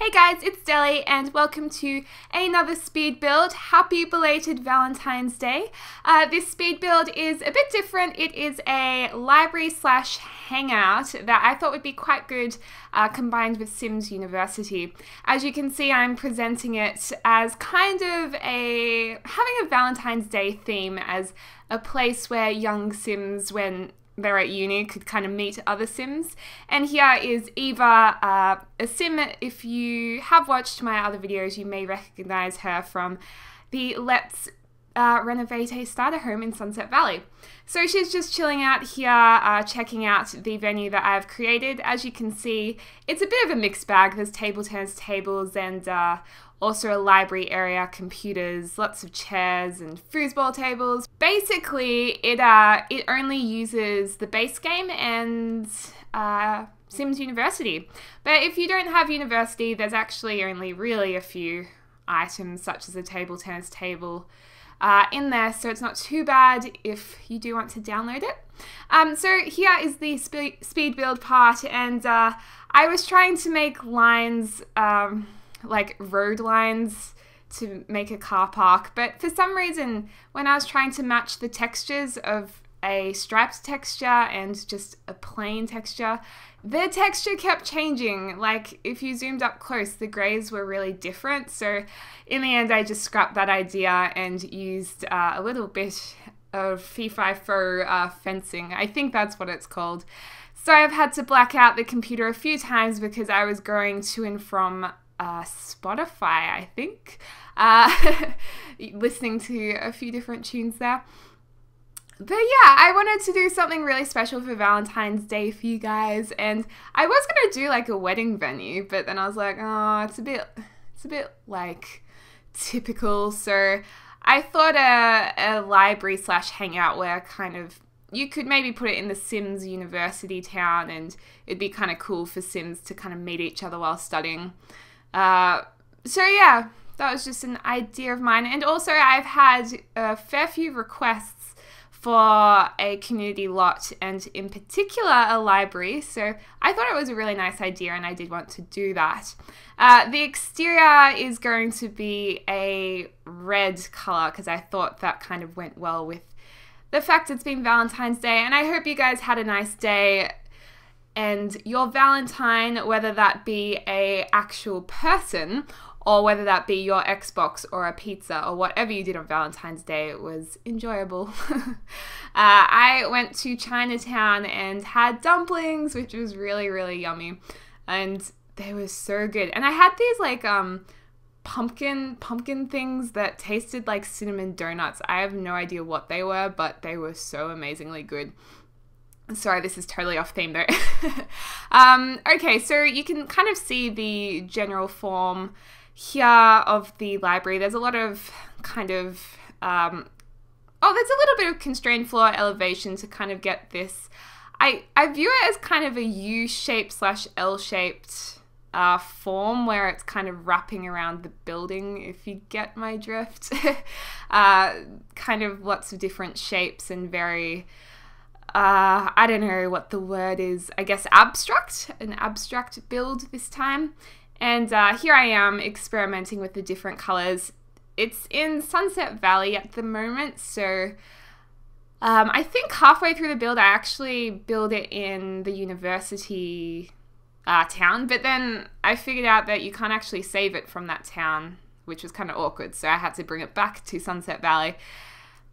Hey guys, it's Deli and welcome to another speed build. Happy belated Valentine's Day. This speed build is a bit different. It is a library slash hangout that I thought would be quite good combined with Sims University. As you can see, I'm presenting it as kind of having a Valentine's Day theme, as a place where young Sims, when they're at uni, could kind of meet other Sims. And here is Eva, a Sim. If you have watched my other videos, you may recognize her from the Let's Renovate a Starter Home in Sunset Valley. So she's just chilling out here, checking out the venue that I've created. As you can see, it's a bit of a mixed bag. There's table tennis tables and also a library area, computers, lots of chairs and foosball tables. Basically, it only uses the base game and Sims University. But if you don't have University, there's actually only really a few items, such as a table tennis table, in there, so it's not too bad if you do want to download it. So here is the speed build part, and I was trying to make lines, like road lines, to make a car park, but for some reason when I was trying to match the textures of a striped texture and just a plain texture, the texture kept changing. Like, if you zoomed up close, the grays were really different. So in the end, I just scrapped that idea and used a little bit of fee-fi-fo fencing. I think that's what it's called. So I've had to black out the computer a few times because I was going to and from Spotify, I think, listening to a few different tunes there. But yeah, I wanted to do something really special for Valentine's Day for you guys, and I was gonna do like a wedding venue, but then I was like, oh, it's a bit like typical. So I thought a library slash hangout where kind of you could maybe put it in the Sims University town, and it'd be kind of cool for Sims to kind of meet each other while studying. So yeah, that was just an idea of mine. And also I've had a fair few requests for a community lot, and in particular a library, so I thought it was a really nice idea and I did want to do that. The exterior is going to be a red colour because I thought that kind of went well with the fact it's been Valentine's Day, and I hope you guys had a nice day and your Valentine, whether that be a actual person or whether that be your Xbox or a pizza or whatever you did on Valentine's Day, it was enjoyable. I went to Chinatown and had dumplings, which was really, really yummy. And they were so good. And I had these like pumpkin things that tasted like cinnamon donuts. I have no idea what they were, but they were so amazingly good. Sorry, this is totally off theme though. Okay, so you can kind of see the general form here of the library. There's a lot of kind of, there's a little bit of constrained floor elevation to kind of get this. I view it as kind of a U-shaped slash L-shaped form where it's kind of wrapping around the building, if you get my drift. Kind of lots of different shapes and very, I don't know what the word is, I guess abstract, an abstract build this time. And here I am experimenting with the different colors. It's in Sunset Valley at the moment, so I think halfway through the build I actually build it in the university town, but then I figured out that you can't actually save it from that town, which was kind of awkward, so I had to bring it back to Sunset Valley.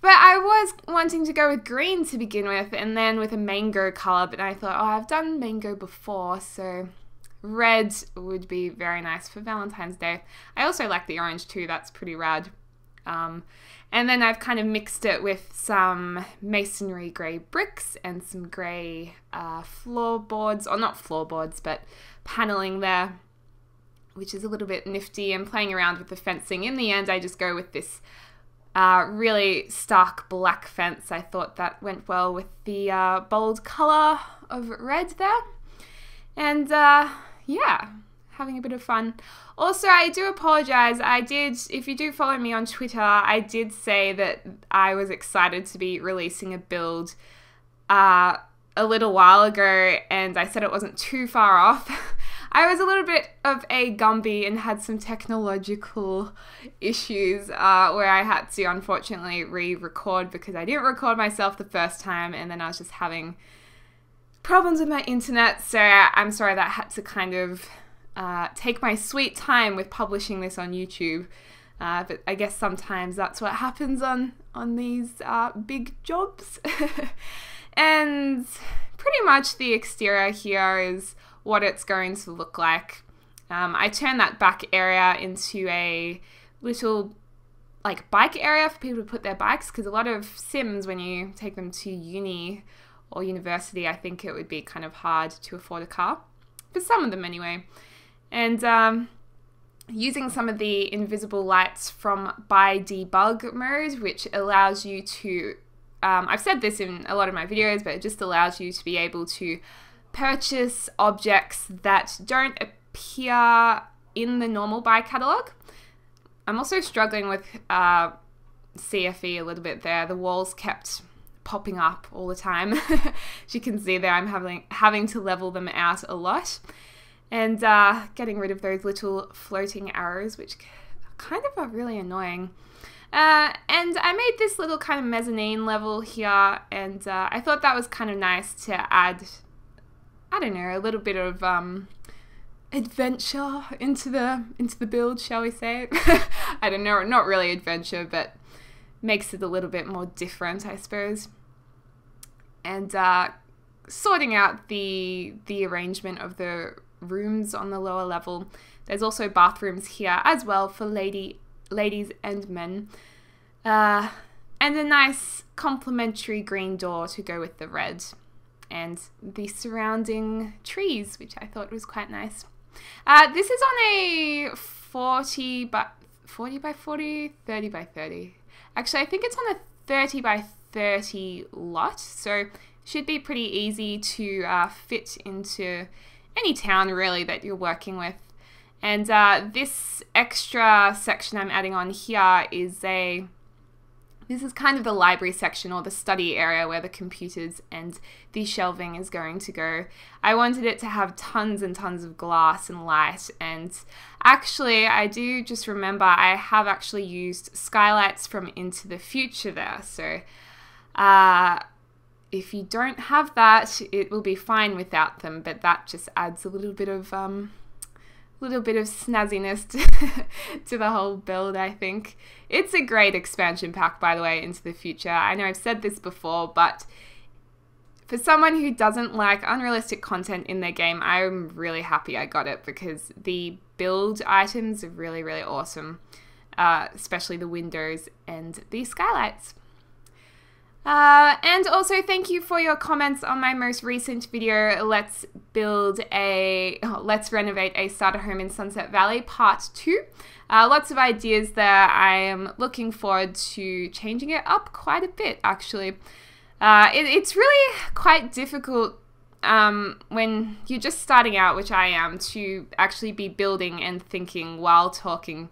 But I was wanting to go with green to begin with, and then with a mango colour, but I thought, oh, I've done mango before, so red would be very nice for Valentine's Day. I also like the orange too, that's pretty rad. And then I've kind of mixed it with some masonry grey bricks and some grey floorboards, or not floorboards, but panelling there, which is a little bit nifty, and playing around with the fencing. In the end, I just go with this really stark black fence. I thought that went well with the bold colour of red there. And yeah, having a bit of fun. Also, I do apologise. If you do follow me on Twitter, I did say that I was excited to be releasing a build a little while ago, and I said it wasn't too far off. I was a little bit of a Gumby and had some technological issues where I had to unfortunately re-record because I didn't record myself the first time, and then I was just having problems with my internet, so I'm sorry that I had to kind of take my sweet time with publishing this on YouTube. But I guess sometimes that's what happens on these big jobs. And pretty much the exterior here is what it's going to look like. I turned that back area into a little like bike area for people to put their bikes, because a lot of Sims, when you take them to uni or university, I think it would be kind of hard to afford a car. For some of them anyway. And using some of the invisible lights from by Debug mode, which allows you to, I've said this in a lot of my videos, but it just allows you to be able to purchase objects that don't appear in the normal buy catalog. I'm also struggling with CFE a little bit there. The walls kept popping up all the time. As you can see there, I'm having to level them out a lot. And getting rid of those little floating arrows, which kind of are really annoying. And I made this little kind of mezzanine level here, and I thought that was kind of nice to add, I don't know, a little bit of adventure into the build, shall we say. I don't know, not really adventure, but makes it a little bit more different, I suppose. And sorting out the arrangement of the rooms on the lower level. There's also bathrooms here as well for ladies and men, and a nice complementary green door to go with the red and the surrounding trees, which I thought was quite nice. This is on a 30 by 30. Actually, I think it's on a 30 by 30 lot, so should be pretty easy to fit into any town really that you're working with. And this extra section I'm adding on here is this is kind of the library section, or the study area where the computers and the shelving is going to go. I wanted it to have tons and tons of glass and light, and actually I do just remember I have actually used skylights from Into the Future there, so if you don't have that, it will be fine without them, but that just adds a little bit of snazziness to the whole build, I think. It's a great expansion pack, by the way, Into the Future. I know I've said this before, but for someone who doesn't like unrealistic content in their game, I'm really happy I got it, because the build items are really, really awesome, especially the windows and the skylights. And also thank you for your comments on my most recent video, Let's Renovate a Starter Home in Sunset Valley Part 2. Lots of ideas there. I am looking forward to changing it up quite a bit, actually. It's really quite difficult when you're just starting out, which I am, to actually be building and thinking while talking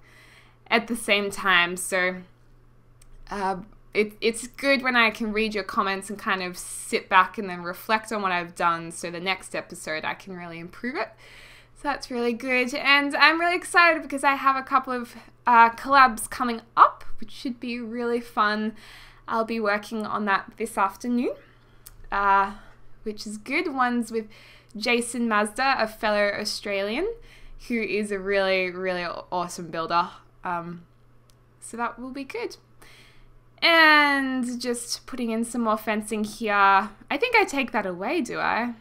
at the same time, so It's good when I can read your comments and kind of sit back and then reflect on what I've done, so the next episode I can really improve it. So that's really good, and I'm really excited because I have a couple of collabs coming up, which should be really fun. I'll be working on that this afternoon, which is good. One's with Jason Mazda, a fellow Australian, who is a really, really awesome builder. So that will be good. And just putting in some more fencing here. I think I take that away, do I?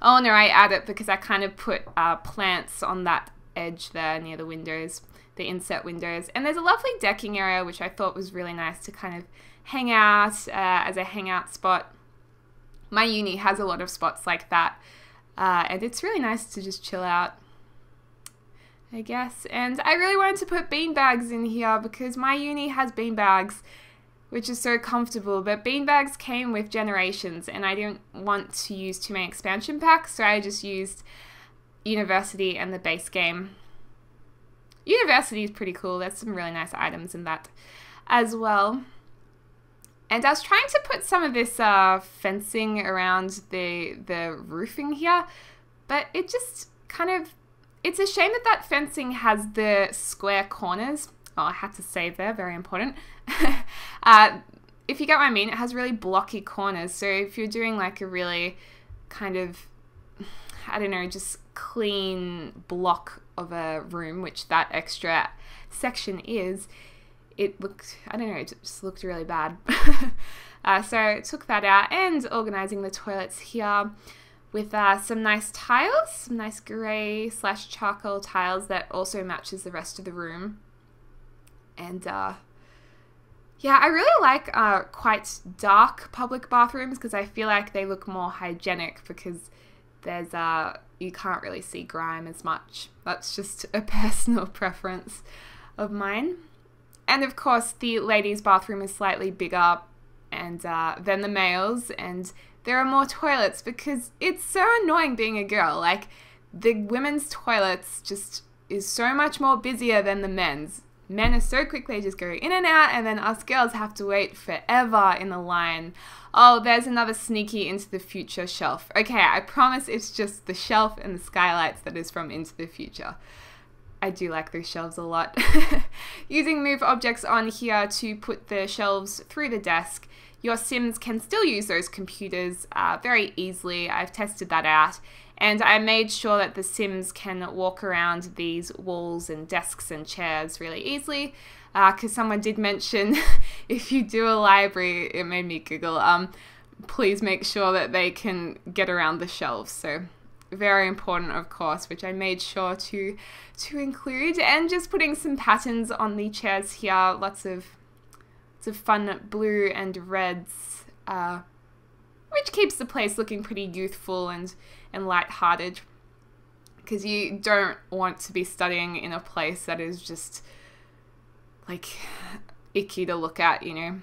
Oh no, I add it because I kind of put plants on that edge there near the windows, the inset windows. And there's a lovely decking area, which I thought was really nice to kind of hang out as a hangout spot. My uni has a lot of spots like that. And it's really nice to just chill out, I guess. And I really wanted to put beanbags in here because my uni has beanbags, which is so comfortable, but beanbags came with Generations and I didn't want to use too many expansion packs, so I just used University and the base game. University is pretty cool. There's some really nice items in that as well. And I was trying to put some of this fencing around the roofing here, but it just kind of, it's a shame that that fencing has the square corners. Oh, I had to say there, very important. If you get what I mean, it has really blocky corners. So if you're doing like a really kind of, I don't know, just clean block of a room, which that extra section is, it looked, I don't know, it just looked really bad. So I took that out and organizing the toilets here with some nice tiles, some nice gray / charcoal tiles that also matches the rest of the room. And yeah, I really like quite dark public bathrooms because I feel like they look more hygienic because there's you can't really see grime as much. That's just a personal preference of mine. And of course the ladies' bathroom is slightly bigger and than the males, and there are more toilets because it's so annoying being a girl. Like the women's toilets just is so much more busier than the men's. Men are so quick, they just go in and out, and then us girls have to wait forever in the line. Oh, there's another sneaky Into the Future shelf. Okay, I promise it's just the shelf and the skylights that is from Into the Future. I do like those shelves a lot. Using move objects on here to put the shelves through the desk, your Sims can still use those computers very easily. I've tested that out. And I made sure that the Sims can walk around these walls and desks and chairs really easily, because someone did mention if you do a library, it made me giggle, please make sure that they can get around the shelves. So very important, of course, which I made sure to include. And just putting some patterns on the chairs here, lots of fun blue and reds, which keeps the place looking pretty youthful and lighthearted, because you don't want to be studying in a place that is just like icky to look at, you know.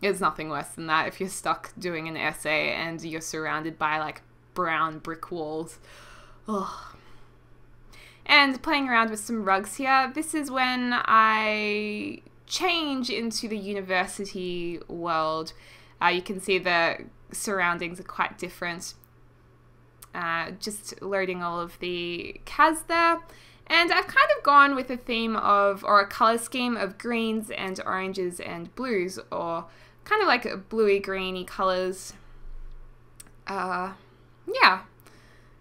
There's nothing worse than that if you're stuck doing an essay and you're surrounded by like brown brick walls. Ugh. And playing around with some rugs here. This is when I change into the university world. You can see the surroundings are quite different. Just loading all of the CAS there. And I've kind of gone with a theme of, or a color scheme of greens and oranges and blues, or kind of like bluey greeny colors. Yeah,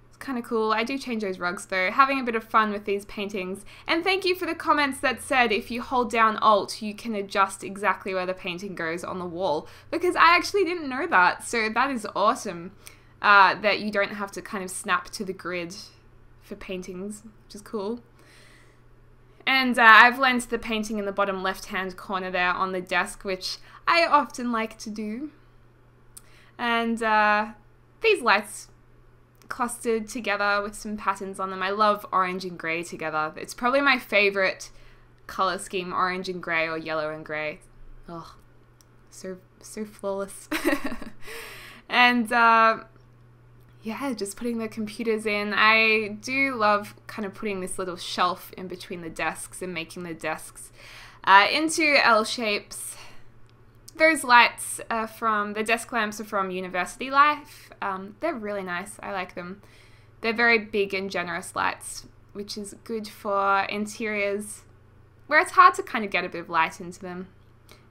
it's kind of cool. I do change those rugs though. Having a bit of fun with these paintings. And thank you for the comments that said if you hold down Alt, you can adjust exactly where the painting goes on the wall, because I actually didn't know that. So that is awesome. That you don't have to kind of snap to the grid for paintings, which is cool. And I've lent the painting in the bottom left-hand corner there on the desk, which I often like to do. And these lights clustered together with some patterns on them. I love orange and grey together. It's probably my favourite colour scheme, orange and grey or yellow and grey. Oh, so flawless. And yeah, just putting the computers in. I do love kind of putting this little shelf in between the desks and making the desks into L shapes. Those lights are from, the desk lamps are from University Life. They're really nice, I like them. They're very big and generous lights, which is good for interiors where it's hard to kind of get a bit of light into them.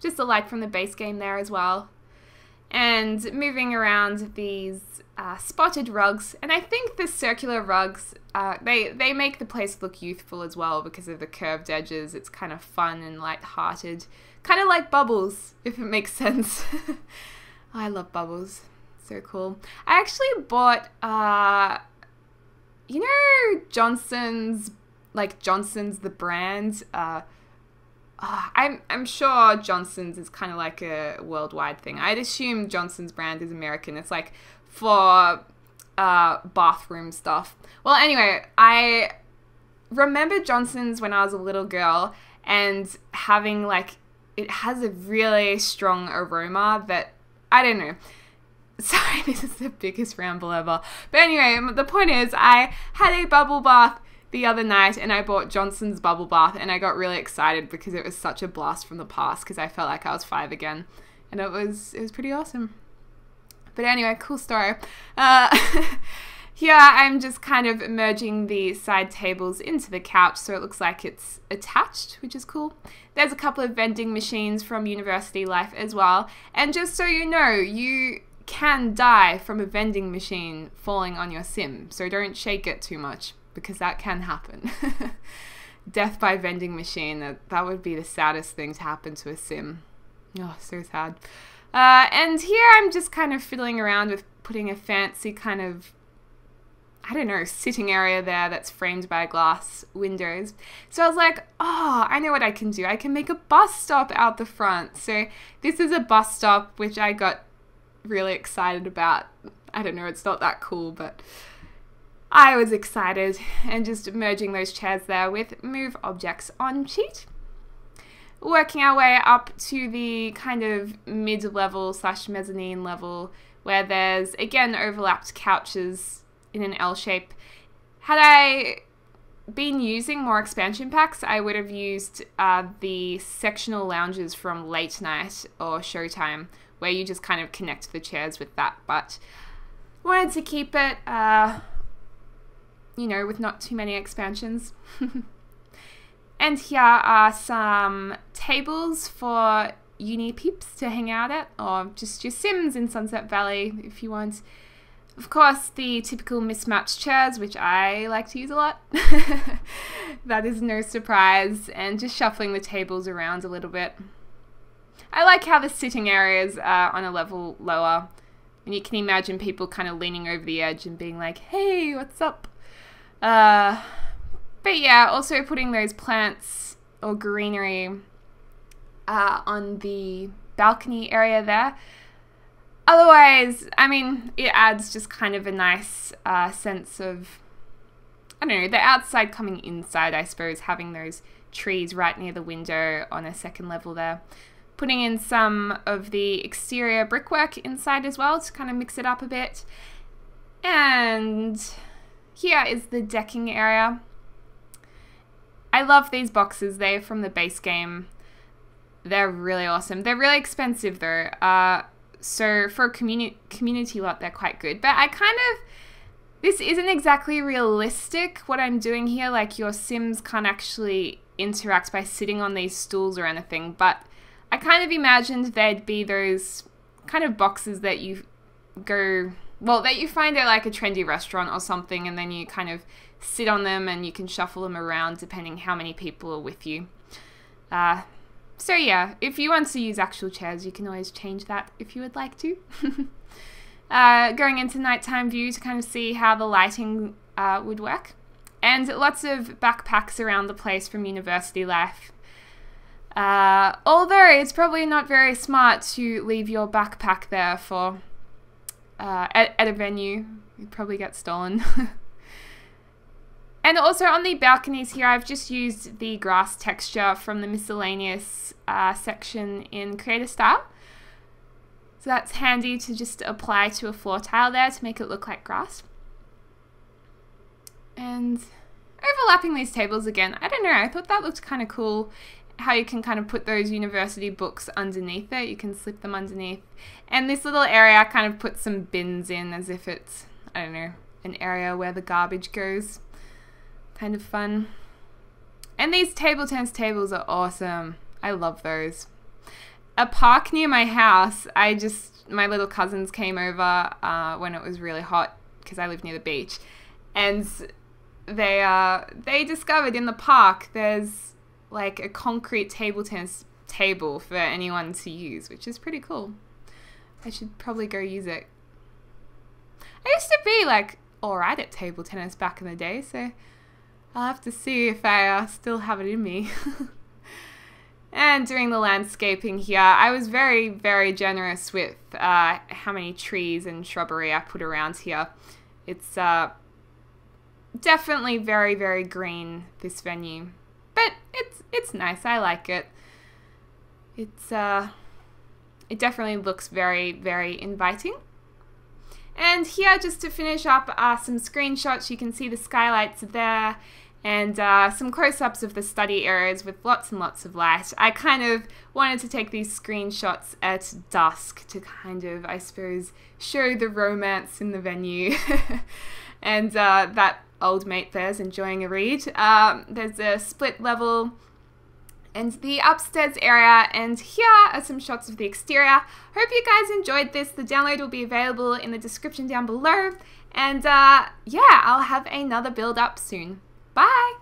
Just the light from the base game there as well. And moving around these spotted rugs, and I think the circular rugs, they make the place look youthful as well because of the curved edges. It's kind of fun and light-hearted, kind of like bubbles, if it makes sense. I love bubbles, so cool. I actually bought, you know, Johnson's, like Johnson's the brand. I'm sure Johnson's is kind of like a worldwide thing. I'd assume Johnson's brand is American. It's like for bathroom stuff. Well, anyway, I remember Johnson's when I was a little girl and having like, it has a really strong aroma that, I don't know. Sorry, this is the biggest ramble ever. But anyway, the point is I had a bubble bath the other night and I bought Johnson's bubble bath and I got really excited because it was such a blast from the past because I felt like I was 5 again, and it was pretty awesome. But anyway, cool story. Here Here I'm just kind of merging the side tables into the couch so it looks like it's attached, which is cool. There's a couple of vending machines from University Life as well. And just so you know, you can die from a vending machine falling on your sim, so don't shake it too much because that can happen. Death by vending machine, that would be the saddest thing to happen to a sim. Oh, so sad. And here I'm just kind of fiddling around with putting a fancy kind of, I don't know, sitting area there that's framed by glass windows. So I was like, oh, I know what I can do. I can make a bus stop out the front. So this is a bus stop, which I got really excited about. I don't know, it's not that cool, but I was excited, and just merging those chairs there with move objects on sheet. Working our way up to the kind of mid-level slash mezzanine level where there's, again, overlapped couches in an L shape. Had I been using more expansion packs, I would have used the sectional lounges from Late Night or Showtime, where you just kind of connect the chairs with that, but wanted to keep it, you know, with not too many expansions. And here are some tables for uni peeps to hang out at, or just your sims in Sunset Valley if you want. Of course, the typical mismatched chairs, which I like to use a lot. That is no surprise. And just shuffling the tables around a little bit. I like how the sitting areas are on a level lower, and you can imagine people kind of leaning over the edge and being like, hey, what's up? But yeah, also putting those plants or greenery on the balcony area there. Otherwise, I mean, it adds just kind of a nice sense of, I don't know, the outside coming inside, I suppose, having those trees right near the window on a second level there. Putting in some of the exterior brickwork inside as well to kind of mix it up a bit. And here is the decking area. I love these boxes. They're from the base game. They're really awesome. They're really expensive though. So for a community lot, they're quite good. But I kind of, this isn't exactly realistic what I'm doing here. Like your Sims can't actually interact by sitting on these stools or anything. But I kind of imagined there'd be those kind of boxes that you go, well, that you find at like a trendy restaurant or something, and then you kind of sit on them and you can shuffle them around depending how many people are with you. So yeah, if you want to use actual chairs, you can always change that if you would like to. Going into nighttime view to kind of see how the lighting would work. And lots of backpacks around the place from University Life. Although it's probably not very smart to leave your backpack there for at a venue. You'd probably get stolen. And also on the balconies here, I've just used the grass texture from the miscellaneous section in Creator Style. So that's handy to just apply to a floor tile there to make it look like grass. And overlapping these tables again, I don't know, I thought that looked kind of cool, how you can kind of put those university books underneath it. You can slip them underneath. And this little area, I kind of put some bins in as if it's, I don't know, an area where the garbage goes. Kind of fun. And these table tennis tables are awesome. I love those. A park near my house, my little cousins came over when it was really hot because I live near the beach, and they discovered in the park there's like a concrete table tennis table for anyone to use, which is pretty cool. I should probably go use it. I used to be like alright at table tennis back in the day, so I'll have to see if I still have it in me. And doing the landscaping here, I was very, very generous with how many trees and shrubbery I put around here. It's definitely very, very green, this venue. But it's nice, I like it. It definitely looks very, very inviting. And here, just to finish up, are some screenshots. You can see the skylights there, and some close-ups of the study areas with lots and lots of light. I kind of wanted to take these screenshots at dusk to kind of, I suppose, show the romance in the venue. and that old mate there's enjoying a read. There's a split level and the upstairs area, and here are some shots of the exterior. Hope you guys enjoyed this. The download will be available in the description down below, and yeah, I'll have another build up soon. Bye!